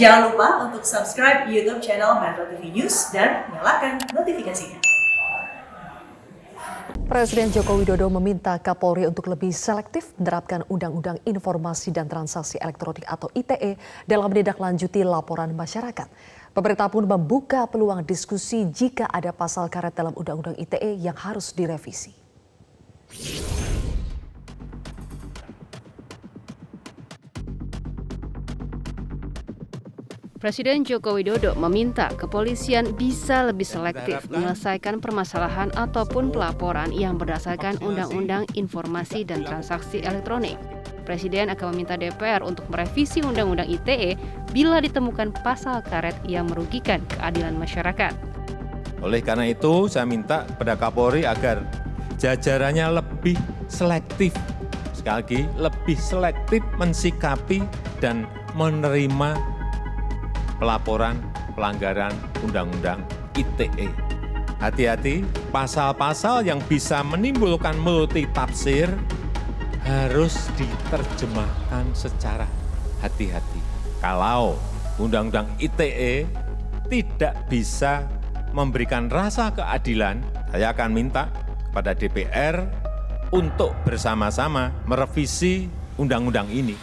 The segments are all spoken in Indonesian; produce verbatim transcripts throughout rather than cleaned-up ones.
Jangan lupa untuk subscribe YouTube channel Metro T V News dan nyalakan notifikasinya. Presiden Joko Widodo meminta Kapolri untuk lebih selektif menerapkan Undang-Undang Informasi dan Transaksi Elektronik atau I T E dalam menindaklanjuti laporan masyarakat. Pemerintah pun membuka peluang diskusi jika ada pasal karet dalam Undang-Undang I T E yang harus direvisi. Presiden Joko Widodo meminta kepolisian bisa lebih selektif menyelesaikan permasalahan ataupun pelaporan yang berdasarkan Undang-Undang Informasi dan Transaksi Elektronik. Presiden akan meminta D P R untuk merevisi Undang-Undang I T E bila ditemukan pasal karet yang merugikan keadilan masyarakat. Oleh karena itu, saya minta kepada Kapolri agar jajarannya lebih selektif, sekali lagi lebih selektif mensikapi dan menerima pelaporan pelanggaran Undang-Undang I T E. Hati-hati, pasal-pasal yang bisa menimbulkan multitafsir harus diterjemahkan secara hati-hati. Kalau Undang-Undang I T E tidak bisa memberikan rasa keadilan, saya akan minta kepada D P R untuk bersama-sama merevisi undang-undang ini.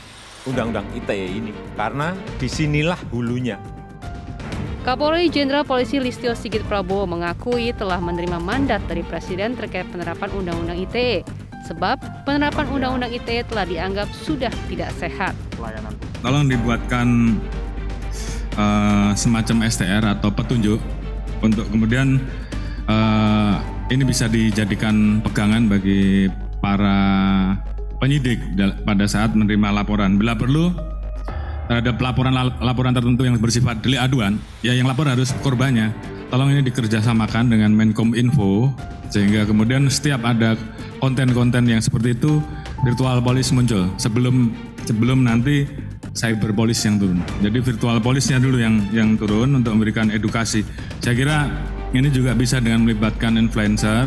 Undang-Undang I T E ini, karena disinilah hulunya. Kapolri Jenderal Polisi Listyo Sigit Prabowo mengakui telah menerima mandat dari Presiden terkait penerapan Undang-Undang I T E, sebab penerapan Undang-Undang I T E telah dianggap sudah tidak sehat. Tolong dibuatkan uh, semacam S T R atau petunjuk untuk kemudian uh, ini bisa dijadikan pegangan bagi para penyidik pada saat menerima laporan. Bila perlu terhadap laporan-laporan tertentu yang bersifat delik aduan, ya yang lapor harus korbannya. Tolong ini dikerjasamakan dengan Menkominfo sehingga kemudian setiap ada konten-konten yang seperti itu virtual police muncul sebelum sebelum nanti cyber police yang turun. Jadi virtual police-nya dulu yang yang turun untuk memberikan edukasi. Saya kira ini juga bisa dengan melibatkan influencer.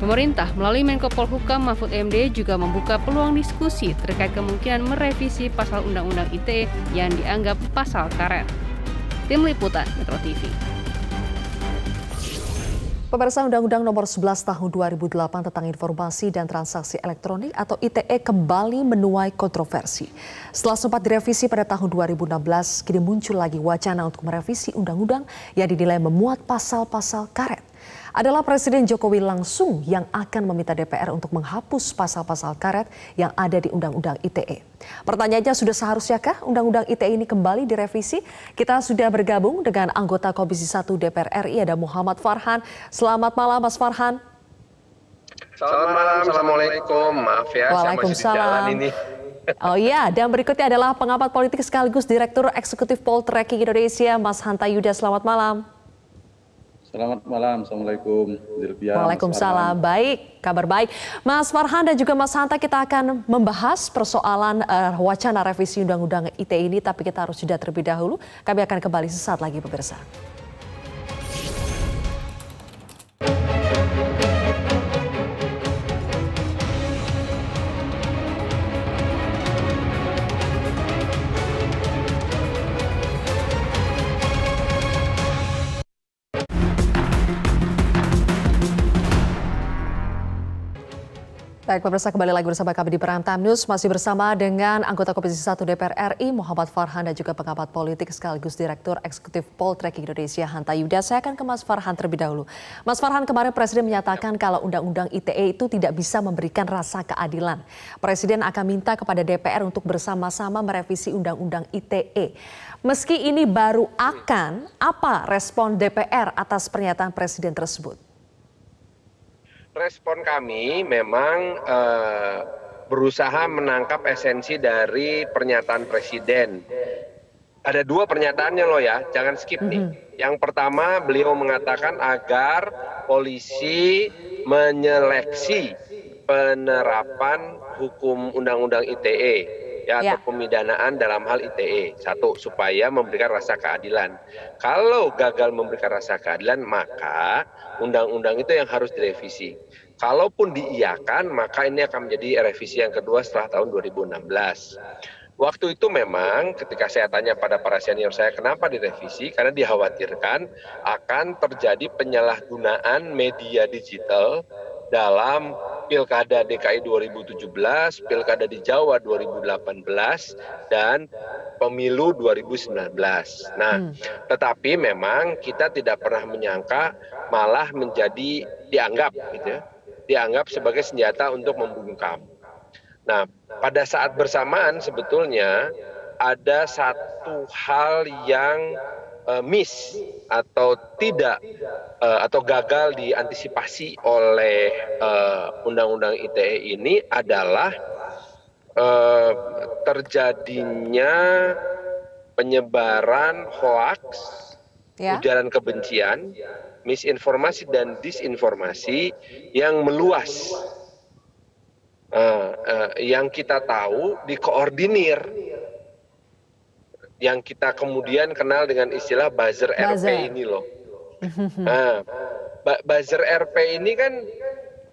Pemerintah melalui Menko Polhukam Mahfud M D juga membuka peluang diskusi terkait kemungkinan merevisi pasal Undang-Undang I T E yang dianggap pasal karet. Tim Liputan Metro T V. Pemirsa, Undang-Undang Nomor sebelas Tahun dua ribu delapan tentang Informasi dan Transaksi Elektronik atau I T E kembali menuai kontroversi. Setelah sempat direvisi pada tahun dua ribu enam belas, kini muncul lagi wacana untuk merevisi undang-undang yang dinilai memuat pasal-pasal karet. Adalah Presiden Jokowi langsung yang akan meminta D P R untuk menghapus pasal-pasal karet yang ada di Undang-Undang I T E. Pertanyaannya, sudah seharusnyakah Undang-Undang I T E ini kembali direvisi? Kita sudah bergabung dengan anggota Komisi satu D P R R I, ada Muhammad Farhan. Selamat malam, Mas Farhan. Selamat malam, Assalamualaikum. Maaf ya, saya masih di jalan ini. Oh iya, dan berikutnya adalah pengamat politik sekaligus Direktur Eksekutif Poltracking Indonesia, Mas Hanta Yuda. Selamat malam. Selamat malam, Assalamualaikum. Waalaikumsalam, baik, kabar baik. Mas Farhan dan juga Mas Hanta, kita akan membahas persoalan uh, wacana revisi Undang-Undang I T E ini, tapi kita harus jeda terlebih dahulu. Kami akan kembali sesaat lagi, pemirsa. Baik, pemirsa, kembali lagi bersama kami di Perangtim News, masih bersama dengan anggota Komisi satu D P R R I, Muhammad Farhan, dan juga pengamat politik sekaligus Direktur Eksekutif Poltracking Indonesia, Hanta Yuda. Saya akan ke Mas Farhan terlebih dahulu. Mas Farhan, kemarin Presiden menyatakan kalau Undang-Undang I T E itu tidak bisa memberikan rasa keadilan. Presiden akan minta kepada D P R untuk bersama-sama merevisi Undang-Undang I T E. Meski ini baru akan, apa respon D P R atas pernyataan Presiden tersebut? Respon kami memang uh, berusaha menangkap esensi dari pernyataan Presiden. Ada dua pernyataannya loh ya, jangan skip nih. Mm-hmm. Yang pertama, beliau mengatakan agar polisi menyeleksi penerapan hukum Undang-Undang I T E. Ya, atau pemidanaan dalam hal I T E. Satu, supaya memberikan rasa keadilan. Kalau gagal memberikan rasa keadilan, maka undang-undang itu yang harus direvisi. Kalaupun diiakan, maka ini akan menjadi revisi yang kedua setelah tahun dua ribu enam belas. Waktu itu memang ketika saya tanya pada para senior saya kenapa direvisi, karena dikhawatirkan akan terjadi penyalahgunaan media digital dalam Pilkada D K I dua ribu tujuh belas, Pilkada di Jawa dua ribu delapan belas, dan Pemilu dua ribu sembilan belas. Nah, tetapi memang kita tidak pernah menyangka malah menjadi dianggap, gitu ya, dianggap sebagai senjata untuk membungkam. Nah, pada saat bersamaan sebetulnya ada satu hal yang uh, miss atau tidak uh, atau gagal diantisipasi oleh uh, Undang-Undang I T E ini adalah uh, terjadinya penyebaran hoaks, ya, ujaran kebencian, misinformasi dan disinformasi yang meluas. Uh, uh, yang kita tahu dikoordinir, yang kita kemudian kenal dengan istilah Buzzer R P ini loh. Uh, Buzzer R P ini kan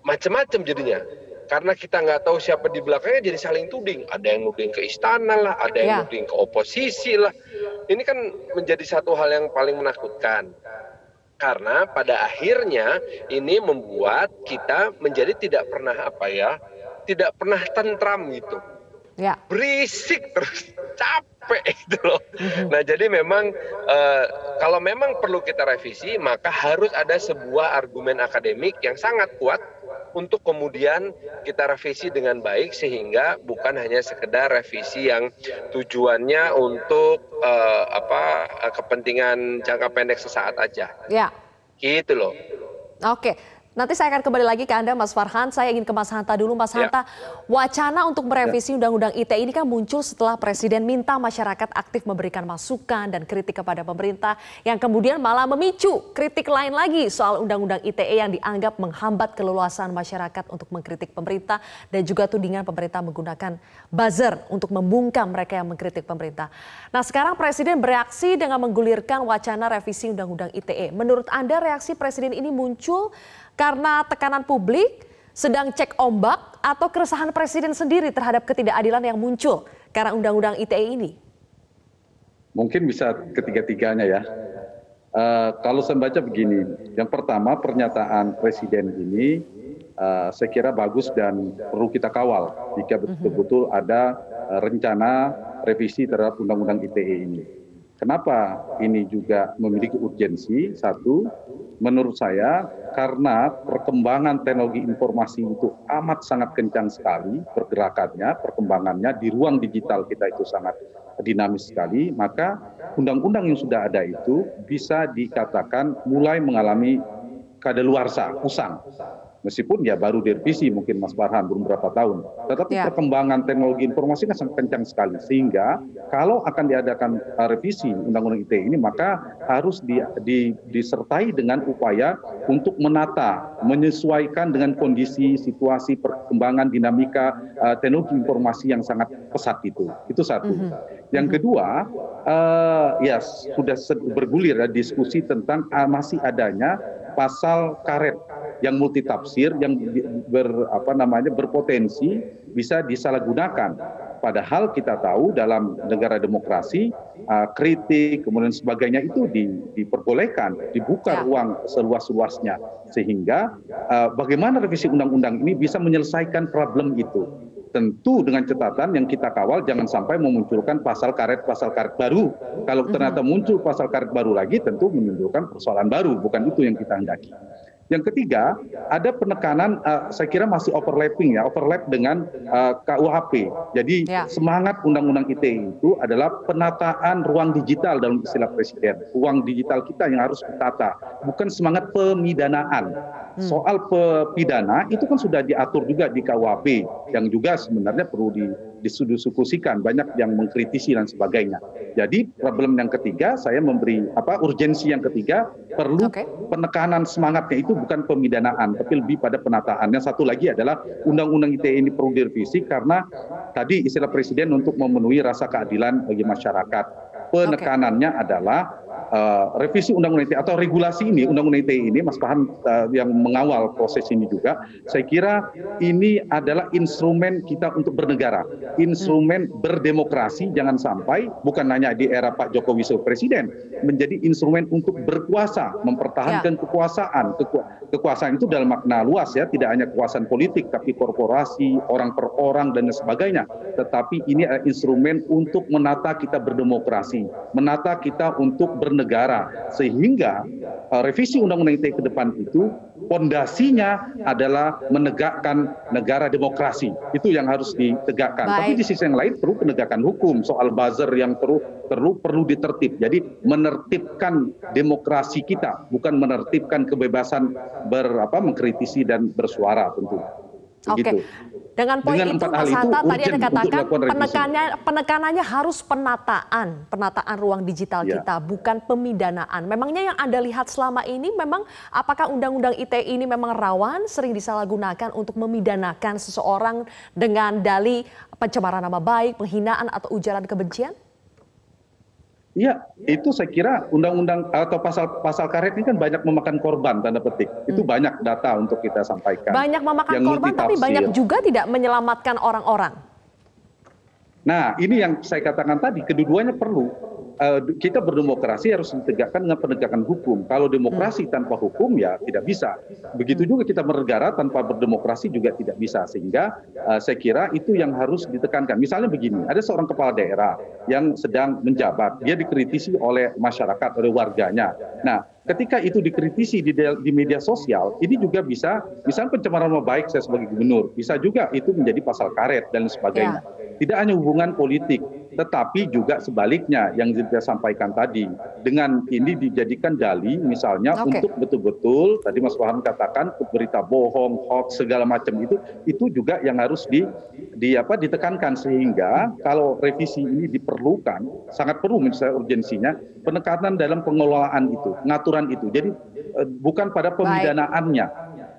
macam-macam jadinya, karena kita nggak tahu siapa di belakangnya, jadi saling tuding. Ada yang nuding ke istana lah, ada yang yeah. nuding ke oposisi lah. Ini kan menjadi satu hal yang paling menakutkan. Karena pada akhirnya ini membuat kita menjadi tidak pernah apa ya, tidak pernah tentram gitu. Ya. Berisik terus, capek itu loh. Mm-hmm. Nah jadi memang uh, kalau memang perlu kita revisi, maka harus ada sebuah argumen akademik yang sangat kuat untuk kemudian kita revisi dengan baik, sehingga bukan hanya sekedar revisi yang tujuannya untuk uh, apa kepentingan jangka pendek sesaat aja. Ya. Gitu loh. Oke. Nanti saya akan kembali lagi ke Anda, Mas Farhan. Saya ingin ke Mas Hanta dulu. Mas Hanta, ya. Wacana untuk merevisi Undang-Undang ya. I T E ini kan muncul setelah Presiden minta masyarakat aktif memberikan masukan dan kritik kepada pemerintah, yang kemudian malah memicu kritik lain lagi soal Undang-Undang I T E yang dianggap menghambat keleluasaan masyarakat untuk mengkritik pemerintah, dan juga tudingan pemerintah menggunakan buzzer untuk membungkam mereka yang mengkritik pemerintah. Nah sekarang Presiden bereaksi dengan menggulirkan wacana revisi Undang-Undang I T E. Menurut Anda reaksi Presiden ini muncul karena tekanan publik, sedang cek ombak, atau keresahan Presiden sendiri terhadap ketidakadilan yang muncul karena Undang-Undang I T E ini? Mungkin bisa ketiga-tiganya ya. Uh, kalau saya baca begini, yang pertama pernyataan Presiden ini uh, saya kira bagus dan perlu kita kawal jika betul-betul ada rencana revisi terhadap Undang-Undang I T E ini. Kenapa ini juga memiliki urgensi? Satu, menurut saya karena perkembangan teknologi informasi itu amat sangat kencang sekali pergerakannya, perkembangannya di ruang digital kita itu sangat dinamis sekali, maka undang-undang yang sudah ada itu bisa dikatakan mulai mengalami kadaluarsa, usang. Meskipun ya baru direvisi mungkin Mas Farhan belum berapa tahun, tetapi ya. perkembangan teknologi informasi kan sangat kencang sekali, sehingga kalau akan diadakan revisi Undang-Undang I T E ini maka harus di, di, disertai dengan upaya untuk menata, menyesuaikan dengan kondisi, situasi, perkembangan, dinamika uh, teknologi informasi yang sangat pesat itu. Itu satu. Mm-hmm. Yang kedua, uh, ya sudah bergulir ya, diskusi tentang uh, masih adanya pasal karet yang multitafsir, yang ber, apa namanya, berpotensi bisa disalahgunakan. Padahal kita tahu dalam negara demokrasi, uh, kritik, kemudian sebagainya itu di, diperbolehkan, dibuka ruang seluas-luasnya. Sehingga uh, bagaimana revisi undang-undang ini bisa menyelesaikan problem itu. Tentu dengan catatan yang kita kawal jangan sampai memunculkan pasal karet-pasal karet baru. Kalau ternyata muncul pasal karet baru lagi, tentu menimbulkan persoalan baru, bukan itu yang kita hendaki. Yang ketiga, ada penekanan, uh, saya kira masih overlapping ya, overlap dengan uh, K U H P. Jadi ya. semangat Undang-Undang I T E itu adalah penataan ruang digital dalam istilah Presiden. Ruang digital kita yang harus ditata, bukan semangat pemidanaan. Hmm. Soal pidana itu kan sudah diatur juga di K U H P, yang juga sebenarnya perlu di disudut-sukusikan, banyak yang mengkritisi dan sebagainya. Jadi problem yang ketiga, saya memberi apa urgensi yang ketiga, perlu okay. penekanan semangatnya itu bukan pemidanaan, tapi lebih pada penataannya. Satu lagi adalah Undang-Undang I T E ini perlu direvisi karena tadi istilah Presiden untuk memenuhi rasa keadilan bagi masyarakat. Penekanannya okay. adalah Uh, revisi Undang-Undang I T E atau regulasi ini, Undang-Undang I T E ini, Mas Farhan uh, yang mengawal proses ini juga, saya kira ini adalah instrumen kita untuk bernegara, instrumen berdemokrasi, jangan sampai, bukan hanya di era Pak Jokowi sebagai Presiden, menjadi instrumen untuk berkuasa, mempertahankan ya. kekuasaan. Keku kekuasaan itu dalam makna luas ya, tidak hanya kekuasaan politik, tapi korporasi, orang per orang, dan sebagainya. Tetapi ini adalah instrumen untuk menata kita berdemokrasi, menata kita untuk bernegara, negara, sehingga uh, revisi Undang-Undang I T E ke depan itu pondasinya adalah menegakkan negara demokrasi. Itu yang harus ditegakkan. Baik. Tapi di sisi yang lain perlu penegakan hukum, soal buzzer yang perlu perlu perlu ditertib. Jadi menertibkan demokrasi kita, bukan menertibkan kebebasan berapa mengkritisi dan bersuara tentu. Oke. Okay. Dengan poin Dengan itu Mas Hanta tadi Anda katakan penekanannya, penekanannya harus penataan, penataan ruang digital ya. kita, bukan pemidanaan. Memangnya yang Anda lihat selama ini memang apakah Undang-Undang I T E ini memang rawan, sering disalahgunakan untuk memidanakan seseorang dengan dali pencemaran nama baik, penghinaan atau ujaran kebencian? Iya, itu saya kira undang-undang atau pasal-pasal karet ini kan banyak memakan korban, tanda petik. Itu hmm. banyak data untuk kita sampaikan. Banyak memakan korban, tapi banyak juga tidak menyelamatkan orang-orang. Nah, ini yang saya katakan tadi, kedua-duanya perlu. Uh, kita berdemokrasi harus ditegakkan dengan penegakan hukum. Kalau demokrasi hmm. tanpa hukum ya tidak bisa. Begitu juga kita bernegara tanpa berdemokrasi juga tidak bisa. Sehingga uh, saya kira itu yang harus ditekankan. Misalnya begini, ada seorang kepala daerah yang sedang menjabat. Dia dikritisi oleh masyarakat, oleh warganya. Nah, ketika itu dikritisi di, di media sosial, ini juga bisa, misalnya pencemaran nama baik saya sebagai gubernur, bisa juga itu menjadi pasal karet dan sebagainya. Ya. Tidak hanya hubungan politik, tetapi juga sebaliknya yang saya sampaikan tadi. Dengan ini dijadikan dali misalnya okay. untuk betul-betul, tadi Mas Farhan katakan berita bohong, hoax, segala macam itu, itu juga yang harus di, di apa, ditekankan. Sehingga kalau revisi ini diperlukan, sangat perlu menurut saya urgensinya, penekanan dalam pengelolaan itu, ngaturan itu. Jadi bukan pada pemidanaannya,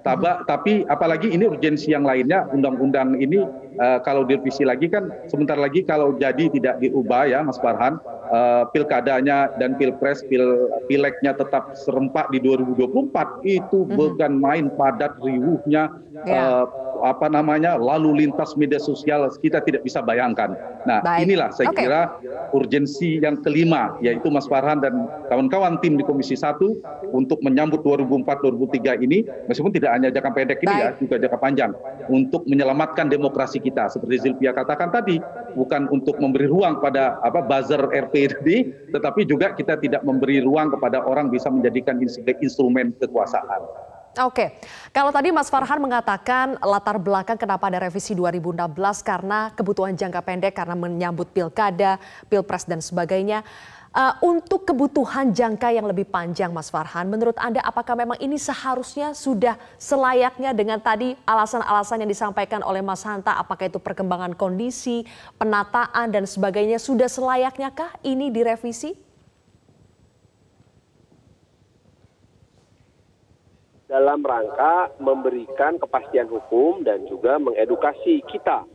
Taba, hmm. tapi apalagi ini urgensi yang lainnya. Undang-undang ini uh, kalau direvisi lagi kan sebentar lagi kalau jadi tidak diubah ya Mas Farhan, uh, pilkadanya dan pilpres, pil, pileknya tetap serempak di dua ribu dua puluh empat, itu hmm. bukan main padat riuhnya. Yeah. Uh, apa namanya lalu lintas media sosial kita tidak bisa bayangkan. Nah, Baik. inilah saya okay. kira urgensi yang kelima, yaitu Mas Farhan dan kawan-kawan tim di Komisi satu untuk menyambut dua ribu empat dua ribu tiga ini, meskipun tidak hanya jangka pendek ini Baik. ya, juga jangka panjang, untuk menyelamatkan demokrasi kita. Seperti Zilvia katakan tadi, bukan untuk memberi ruang pada apa buzzer R P tadi, tetapi juga kita tidak memberi ruang kepada orang bisa menjadikan instrumen kekuasaan. Oke, kalau tadi Mas Farhan mengatakan latar belakang kenapa ada revisi dua ribu enam belas karena kebutuhan jangka pendek, karena menyambut pilkada, pilpres dan sebagainya. Uh, untuk kebutuhan jangka yang lebih panjang Mas Farhan, menurut Anda apakah memang ini seharusnya sudah selayaknya dengan tadi alasan-alasan yang disampaikan oleh Mas Hanta, apakah itu perkembangan kondisi, penataan dan sebagainya, sudah selayaknya kah ini direvisi? Dalam rangka memberikan kepastian hukum dan juga mengedukasi kita.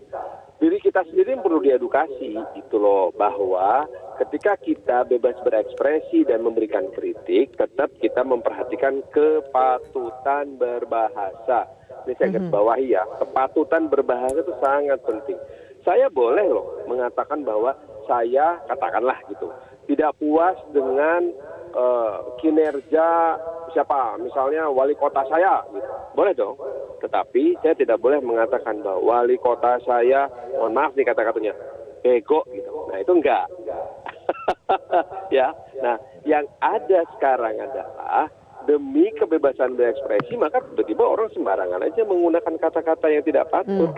Diri kita sendiri perlu diedukasi, gitu loh, bahwa ketika kita bebas berekspresi dan memberikan kritik, tetap kita memperhatikan kepatutan berbahasa. Ini saya garis bawahi ya, kepatutan berbahasa itu sangat penting. Saya boleh loh mengatakan bahwa saya, katakanlah gitu, tidak puas dengan uh, kinerja siapa, misalnya wali kota saya, gitu. Boleh dong. Tetapi saya tidak boleh mengatakan bahwa wali kota saya, mohon maaf nih kata-katanya, bego gitu. Nah itu enggak. Ya. Nah yang ada sekarang adalah demi kebebasan berekspresi, maka tiba-tiba orang sembarangan aja menggunakan kata-kata yang tidak patut.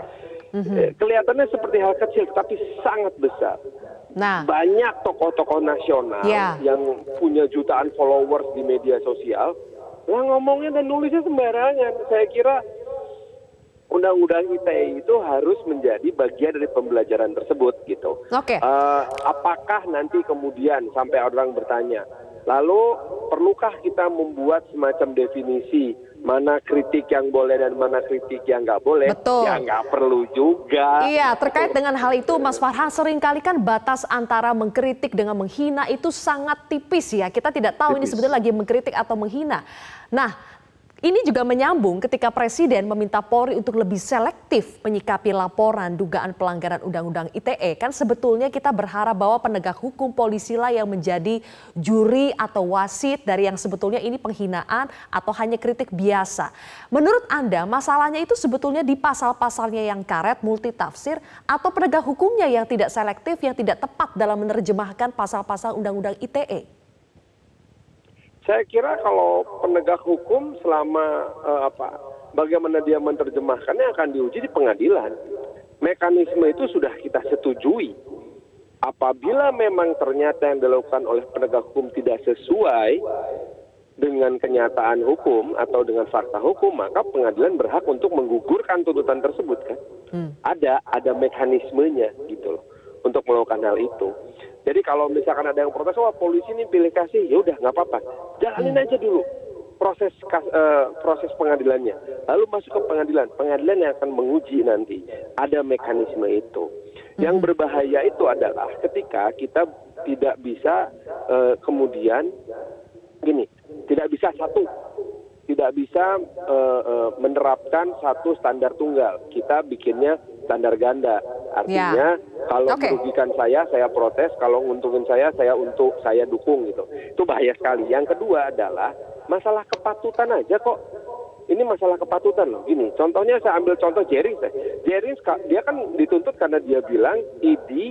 Mm-hmm. Kelihatannya seperti hal kecil, tapi sangat besar. Nah, banyak tokoh-tokoh nasional yeah. yang punya jutaan followers di media sosial, lah ngomongnya dan nulisnya sembarangan. Saya kira Undang-Undang I T E itu harus menjadi bagian dari pembelajaran tersebut, gitu. Oke. Okay. Uh, apakah nanti kemudian sampai orang bertanya, lalu perlukah kita membuat semacam definisi mana kritik yang boleh dan mana kritik yang nggak boleh, betul. Ya nggak perlu juga. Iya, terkait dengan hal itu Mas Farhan, seringkali kan batas antara mengkritik dengan menghina itu sangat tipis ya. Kita tidak tahu tipis. Ini sebenarnya lagi mengkritik atau menghina. Nah, ini juga menyambung ketika Presiden meminta Polri untuk lebih selektif menyikapi laporan dugaan pelanggaran Undang-Undang I T E. Kan sebetulnya kita berharap bahwa penegak hukum polisilah yang menjadi juri atau wasit dari yang sebetulnya ini penghinaan atau hanya kritik biasa. Menurut Anda masalahnya itu sebetulnya di pasal-pasalnya yang karet, multitafsir, atau penegak hukumnya yang tidak selektif, yang tidak tepat dalam menerjemahkan pasal-pasal Undang-Undang I T E? Saya kira kalau penegak hukum selama eh, apa, bagaimana dia menerjemahkannya akan diuji di pengadilan. Mekanisme itu sudah kita setujui. Apabila memang ternyata yang dilakukan oleh penegak hukum tidak sesuai dengan kenyataan hukum atau dengan fakta hukum, maka pengadilan berhak untuk menggugurkan tuntutan tersebut kan. Hmm. Ada ada mekanismenya gitu loh untuk melakukan hal itu. Jadi kalau misalkan ada yang protes, wah polisi ini pilih kasih, ya udah nggak apa-apa, jalanin aja dulu proses kas, uh, proses pengadilannya, lalu masuk ke pengadilan, pengadilan yang akan menguji nanti, ada mekanisme itu. Yang berbahaya itu adalah ketika kita tidak bisa uh, kemudian gini, tidak bisa satu, tidak bisa uh, uh, menerapkan satu standar tunggal, kita bikinnya standar ganda. Artinya ya. Kalau okay. merugikan saya, saya protes. Kalau nguntungin saya, saya untuk saya dukung gitu. Itu bahaya sekali. Yang kedua adalah masalah kepatutan aja kok. Ini masalah kepatutan loh. Gini, contohnya saya ambil contoh Jering. Jering dia kan dituntut karena dia bilang I D I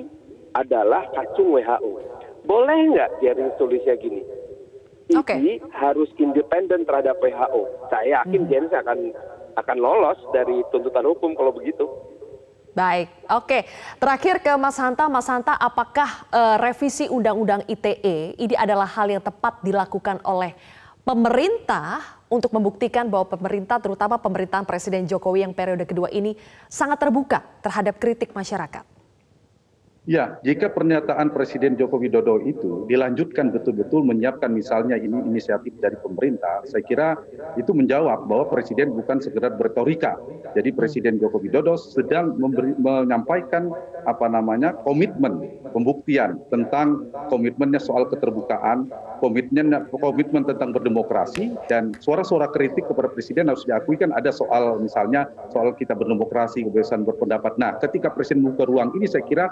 adalah kacung W H O. Boleh nggak Jering tulisnya gini? I D I okay. harus independen terhadap W H O. Saya yakin hmm. Jering akan akan lolos dari tuntutan hukum kalau begitu. Baik, oke. Terakhir ke Mas Hanta. Mas Hanta, apakah uh, revisi Undang-Undang I T E ini adalah hal yang tepat dilakukan oleh pemerintah untuk membuktikan bahwa pemerintah, terutama pemerintahan Presiden Jokowi yang periode kedua ini, sangat terbuka terhadap kritik masyarakat? Ya, jika pernyataan Presiden Joko Widodo itu dilanjutkan betul-betul menyiapkan misalnya ini inisiatif dari pemerintah, saya kira itu menjawab bahwa Presiden bukan sekedar bertorika. Jadi Presiden Joko Widodo sedang memberi, menyampaikan apa namanya komitmen, pembuktian tentang komitmennya soal keterbukaan, komitmennya komitmen tentang berdemokrasi, dan suara-suara kritik kepada Presiden harus diakui kan ada soal misalnya soal kita berdemokrasi, kebebasan berpendapat. Nah, ketika Presiden buka ruang ini saya kira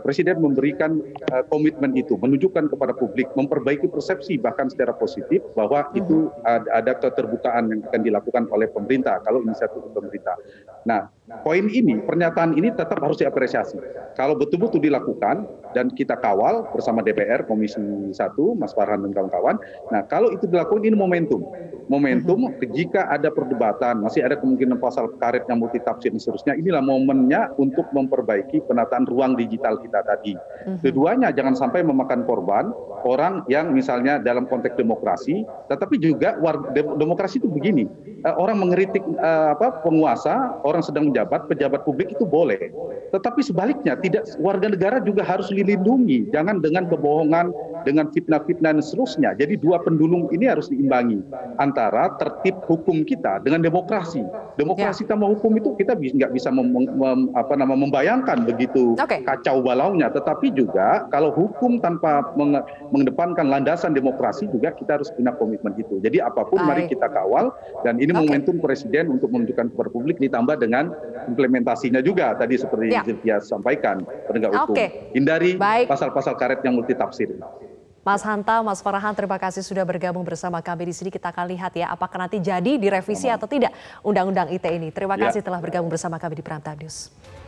Presiden memberikan uh, komitmen itu, menunjukkan kepada publik, memperbaiki persepsi bahkan secara positif bahwa itu ada keterbukaan yang akan dilakukan oleh pemerintah kalau inisiatif pemerintah. Nah, poin ini, pernyataan ini tetap harus diapresiasi. Kalau betul-betul dilakukan dan kita kawal bersama D P R, Komisi satu, Mas Farhan dan kawan-kawan. Nah, kalau itu dilakukan ini momentum. Momentum jika ada perdebatan, masih ada kemungkinan pasal karet yang multitafsir dan seterusnya, inilah momennya untuk memperbaiki penataan ruang digital kita tadi. Keduanya jangan sampai memakan korban orang yang misalnya dalam konteks demokrasi, tetapi juga demokrasi itu begini. Orang mengkritik apa penguasa, orang sedang menjabat, pejabat publik itu boleh. Tetapi sebaliknya, tidak warga negara juga harus dilindungi. Jangan dengan kebohongan, dengan fitnah-fitnah dan seterusnya. Jadi dua pendulum ini harus diimbangi antara tertib hukum kita dengan demokrasi. Demokrasi ya. Tanpa hukum itu kita nggak bisa mem, mem, apa nama, membayangkan begitu okay. kacau balaunya. Tetapi juga kalau hukum tanpa meng, mengedepankan landasan demokrasi juga kita harus punya komitmen itu. Jadi apapun Bye. Mari kita kawal dan ini Okay. momentum Presiden untuk menunjukkan kepada publik ditambah dengan implementasinya juga tadi seperti yang Zilvia sampaikan penegak hukum. Okay. Hindari pasal-pasal karet yang multitafsir. Mas Hanta, Mas Farhan, terima kasih sudah bergabung bersama kami di sini. Kita akan lihat ya apakah nanti jadi direvisi atau tidak Undang-Undang I T E ini. Terima kasih ya. Telah bergabung bersama kami di Perangtim News.